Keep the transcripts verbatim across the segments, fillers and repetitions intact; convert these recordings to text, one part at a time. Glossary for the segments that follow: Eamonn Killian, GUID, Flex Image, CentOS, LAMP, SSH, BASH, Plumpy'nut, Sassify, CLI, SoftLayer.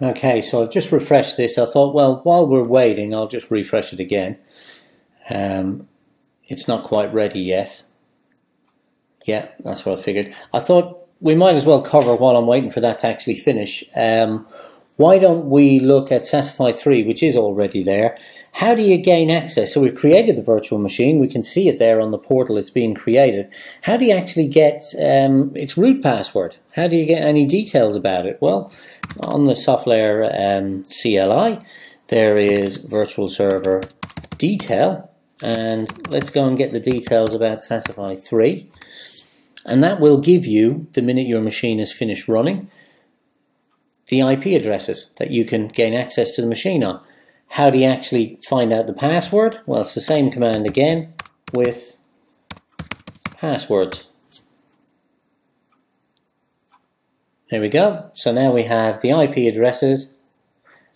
Okay, so I've just refreshed this. I thought, well, while we're waiting, I'll just refresh it again. Um, it's not quite ready yet. Yeah, that's what I figured. I thought we might as well cover, while I'm waiting for that to actually finish, um, why don't we look at Sassify three, which is already there. How do you gain access? So we've created the virtual machine. We can see it there on the portal. It's being created. How do you actually get um, its root password? How do you get any details about it? Well, on the SoftLayer um, C L I, there is virtual server detail. And let's go and get the details about Sassify three. And that will give you, the minute your machine is finished running, the I P addresses that you can gain access to the machine on. How do you actually find out the password? Well, it's the same command again with passwords. There we go. So now we have the I P addresses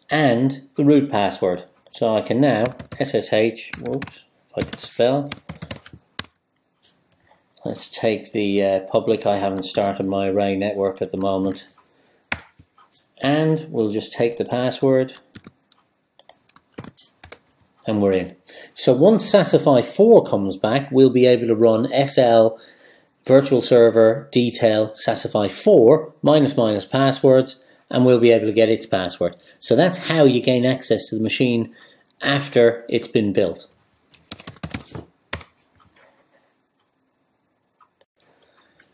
and the root password. So I can now S S H, whoops, if I could spell. Let's take the uh, public. I haven't started my array network at the moment. And we'll just take the password, and we're in. So once Sassify four comes back, we'll be able to run S L virtual server detail Sassify four minus minus passwords, and we'll be able to get its password. So that's how you gain access to the machine after it's been built.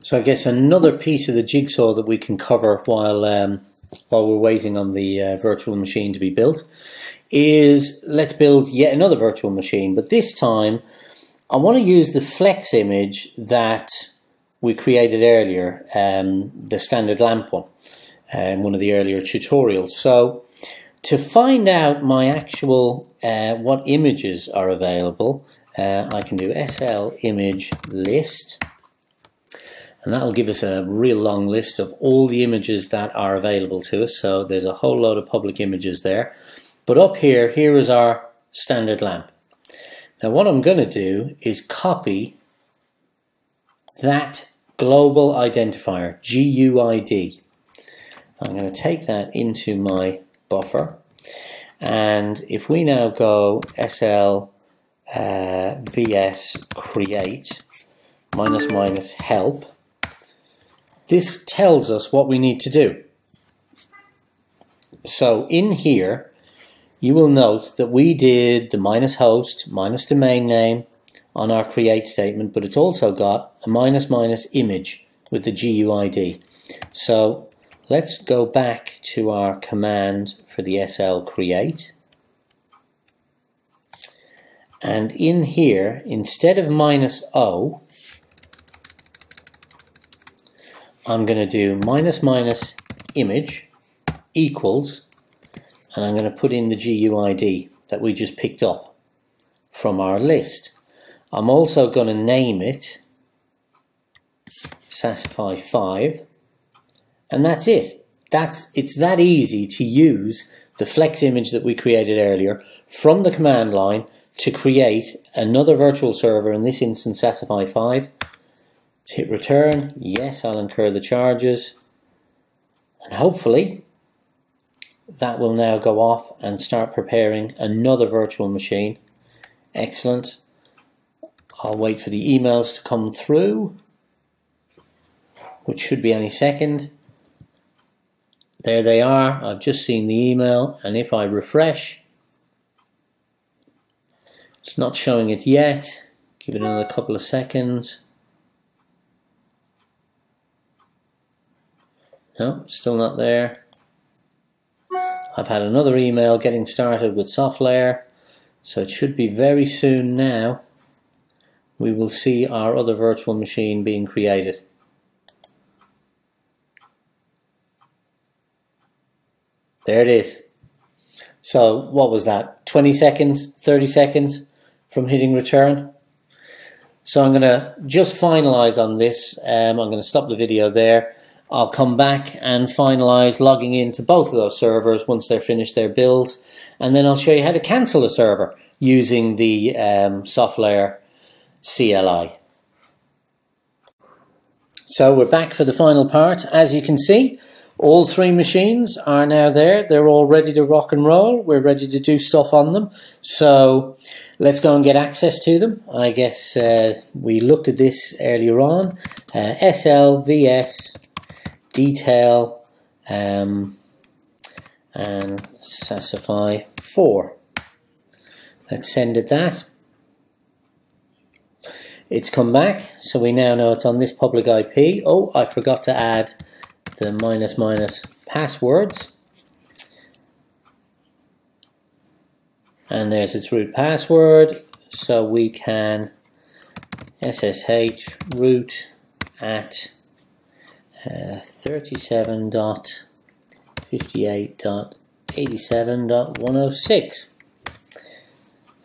So I guess another piece of the jigsaw that we can cover while um, while we're waiting on the uh, virtual machine to be built is let's build yet another virtual machine, but this time I want to use the Flex image that we created earlier, um, the standard LAMP one, in um, one of the earlier tutorials. So to find out my actual uh, what images are available, uh, I can do S L image list. And that'll give us a real long list of all the images that are available to us. So there's a whole load of public images there. But up here, here is our standard LAMP. Now what I'm going to do is copy that global identifier, G U I D. I'm going to take that into my buffer. And if we now go S L uh, V S create minus minus help, this tells us what we need to do. So in here, you will note that we did the minus host, minus domain name on our create statement, but it's also got a minus minus image with the G U I D. So let's go back to our command for the S L create. And in here, instead of minus O, I'm going to do minus minus image equals, and I'm going to put in the G U I D that we just picked up from our list. I'm also going to name it Sassify five, and that's it. That's, it's that easy to use the Flex image that we created earlier from the command line to create another virtual server, in this instance Sassify five. Let's hit return. Yes, I'll incur the charges. And hopefully that will now go off and start preparing another virtual machine. Excellent. I'll wait for the emails to come through, which should be any second. There they are. I've just seen the email, and if I refresh, it's not showing it yet. Give it another couple of seconds. No, still not there. I've had another email getting started with SoftLayer, so it should be very soon now. We will see our other virtual machine being created. There it is. So what was that? twenty seconds, thirty seconds from hitting return? So I'm going to just finalize on this. Um, I'm going to stop the video there. I'll come back and finalize logging into both of those servers once they're finished their builds, and then I'll show you how to cancel a server using the um, SoftLayer C L I. So we're back for the final part. As you can see, All three machines are now there. They're all ready to rock and roll. We're ready to do stuff on them. So let's go and get access to them. I guess uh, we looked at this earlier on. Uh, S L V S detail um, and Sassify four. Let's send it that. It's come back, so we now know it's on this public I P. Oh, I forgot to add the minus minus passwords, and there's its root password, so we can ssh root at uh, thirty-seven dot fifty-eight dot eighty-seven dot one oh six.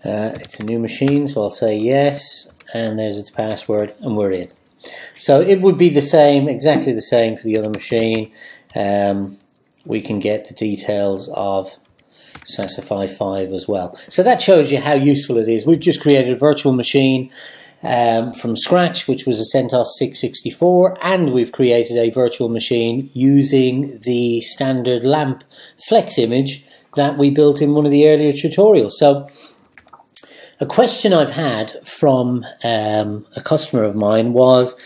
Uh, it's a new machine, so I'll say yes, and there's its password, and we're in. So it would be the same, exactly the same for the other machine. Um, we can get the details of Sassify five as well. So that shows you how useful it is. We've just created a virtual machine um, from scratch, which was a CentOS six sixty-four, and we've created a virtual machine using the standard LAMP Flex image that we built in one of the earlier tutorials. So a question I've had from um, a customer of mine was,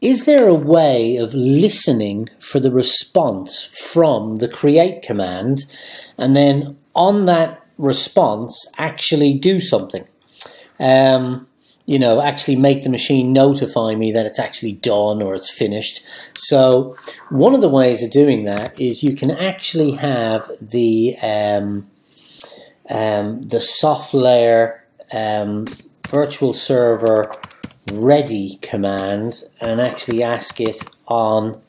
is there a way of listening for the response from the create command and then on that response actually do something? Um, you know, actually make the machine notify me that it's actually done or it's finished. So one of the ways of doing that is you can actually have the, um, um, the SoftLayer Um, virtual server ready command and actually ask it on,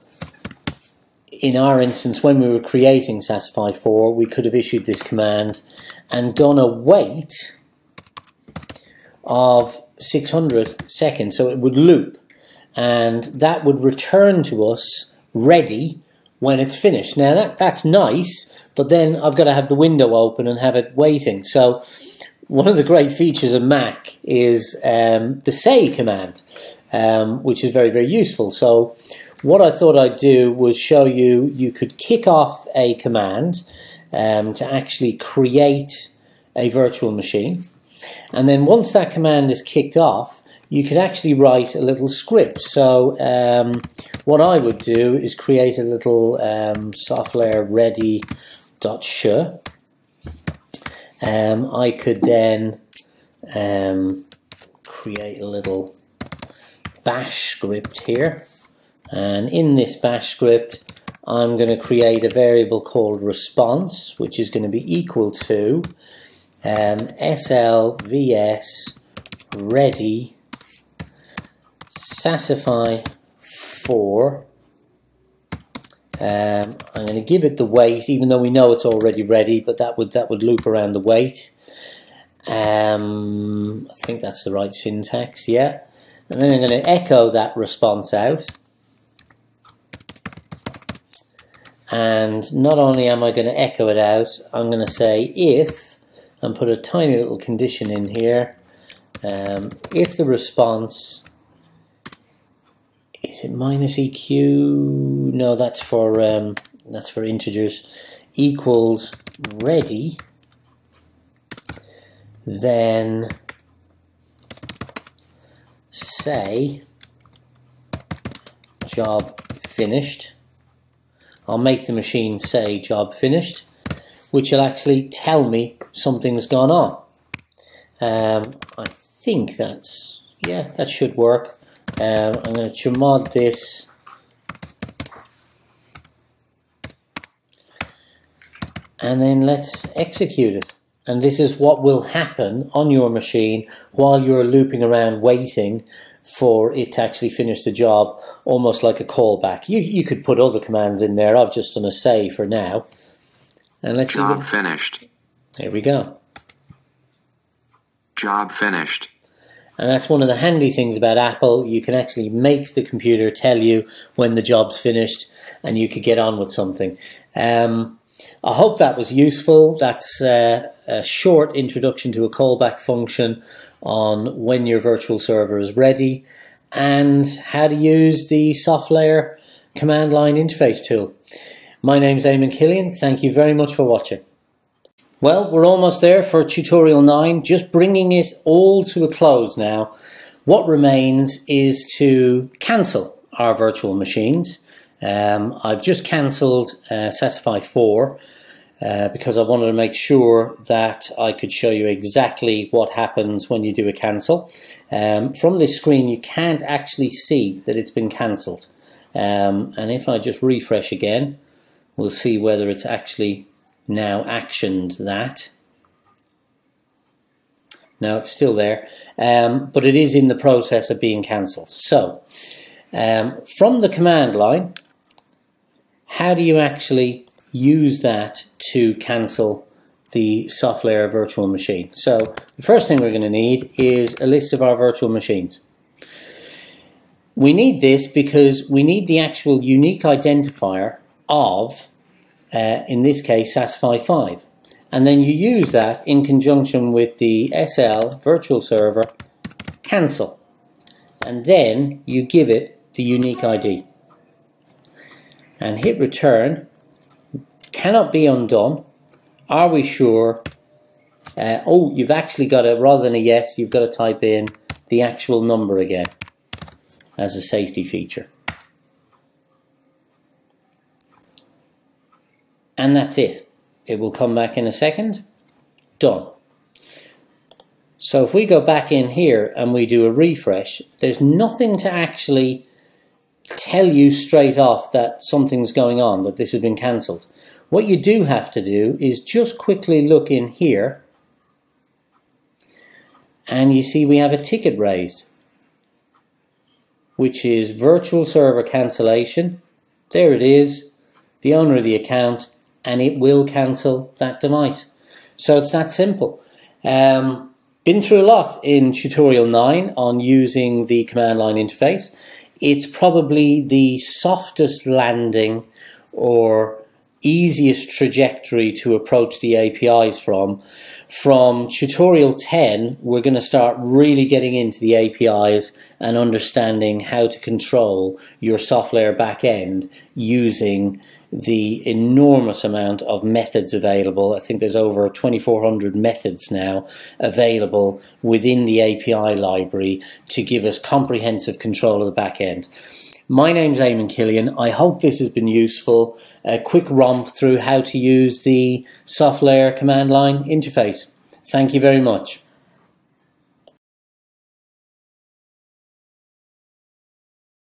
in our instance when we were creating Sassify four, we could have issued this command and done a wait of six hundred seconds, so it would loop and that would return to us ready when it's finished. Now that, that's nice, but then I've got to have the window open and have it waiting. So one of the great features of Mac is um, the say command, um, which is very, very useful. So what I thought I'd do was show you, you could kick off a command um, to actually create a virtual machine. And then once that command is kicked off, you could actually write a little script. So um, what I would do is create a little um, SoftLayer ready.sh. Um, I could then um, create a little bash script here, and in this bash script I'm going to create a variable called response, which is going to be equal to um, slvs ready Sassify four. Um, I'm going to give it the wait, even though we know it's already ready, but that would that would loop around the wait. Um, I think that's the right syntax, yeah. And then I'm going to echo that response out. And not only am I going to echo it out, I'm going to say if, and put a tiny little condition in here, um, if the response... Is it minus E Q? No, that's for um, that's for integers. Equals ready, then say job finished. I'll make the machine say job finished, which will actually tell me something's gone on. Um, I think that's, yeah, that should work. Um, I'm going to chmod this and then let's execute it. And this is what will happen on your machine while you're looping around waiting for it to actually finish the job, almost like a callback. You, you could put other commands in there. I've just done a say for now. And let's job finished. There we go. Job finished. And that's one of the handy things about Apple. You can actually make the computer tell you when the job's finished and you could get on with something. Um, I hope that was useful. That's uh, a short introduction to a callback function on when your virtual server is ready and how to use the SoftLayer command line interface tool. My name's Eamonn Killian. Thank you very much for watching. Well, we're almost there for tutorial nine, just bringing it all to a close now. What remains is to cancel our virtual machines. Um, I've just cancelled uh, Sassify four uh, because I wanted to make sure that I could show you exactly what happens when you do a cancel. Um, from this screen you can't actually see that it's been cancelled. Um, and if I just refresh again, we'll see whether it's actually now actioned that. No, it's still there, um, but it is in the process of being cancelled. So um, from the command line, how do you actually use that to cancel the SoftLayer virtual machine? So the first thing we're going to need is a list of our virtual machines. We need this because we need the actual unique identifier of, uh, in this case, Sassify five. And then you use that in conjunction with the S L virtual server cancel. And then you give it the unique I D. And hit return. Cannot be undone. Are we sure? Uh, oh, you've actually got to, rather than a yes, you've got to type in the actual number again as a safety feature. And that's it. It will come back in a second. Done. So if we go back in here and we do a refresh, there's nothing to actually tell you straight off that something's going on, that this has been cancelled. What you do have to do is just quickly look in here, and you see we have a ticket raised, which is virtual server cancellation. There it is, the owner of the account, and it will cancel that device. So it's that simple. Um, been through a lot in tutorial nine on using the command line interface. It's probably the softest landing or easiest trajectory to approach the A P Is from. From tutorial ten, we're going to start really getting into the A P Is and understanding how to control your SoftLayer backend using the enormous amount of methods available. I think there's over twenty-four hundred methods now available within the A P I library to give us comprehensive control of the backend. My name's Eamonn Killian. I hope this has been useful. A quick romp through how to use the SoftLayer command line interface. Thank you very much.